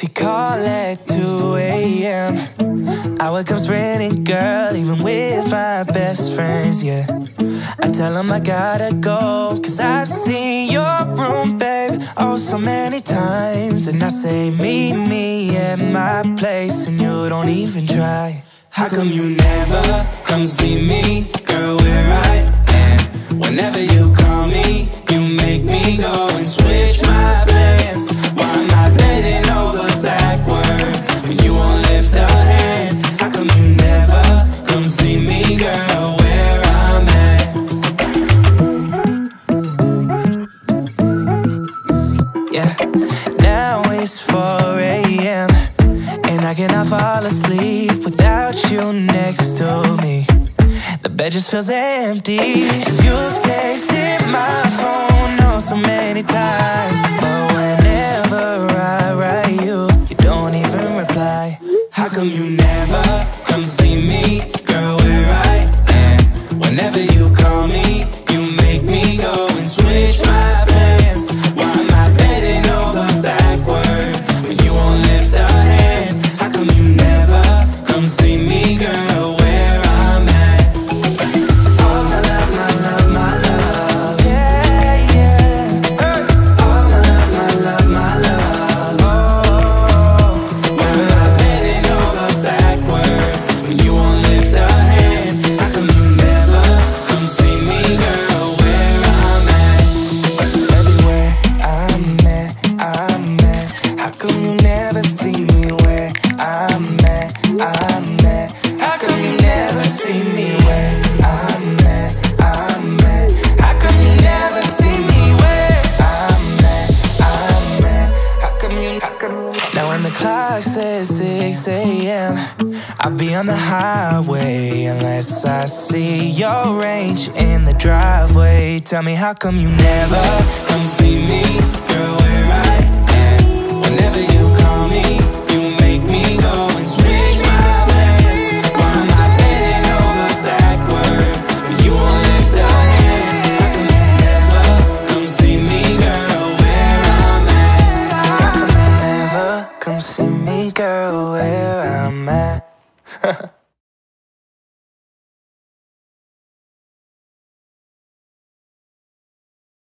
If you call at 2 a.m. I wake up sprinting, girl, even with my best friends, yeah. I tell them I gotta go, cause I've seen your room, babe, oh so many times. And I say, meet me at my place, and you don't even try. How come you never come see me, girl, where I am? Whenever you call me, you make me go and switch my plans. Why am I bending over backwards when you won't lift a hand? How come you never come see me, girl, where I'm at? Yeah, now it's 4 a.m. and I cannot fall asleep without you next to me. The bed just feels empty. You texted my phone oh so many times, but whenever I write you, you don't even reply. How come you never come see me, girl, where I am? Whenever you call me, you make me go and switch my plans. Why am I bending over backwards when you won't lift a hand? How come you never come see me, girl? I'll be on the highway unless I see your range in the driveway. Tell me how come you never come see me, girl?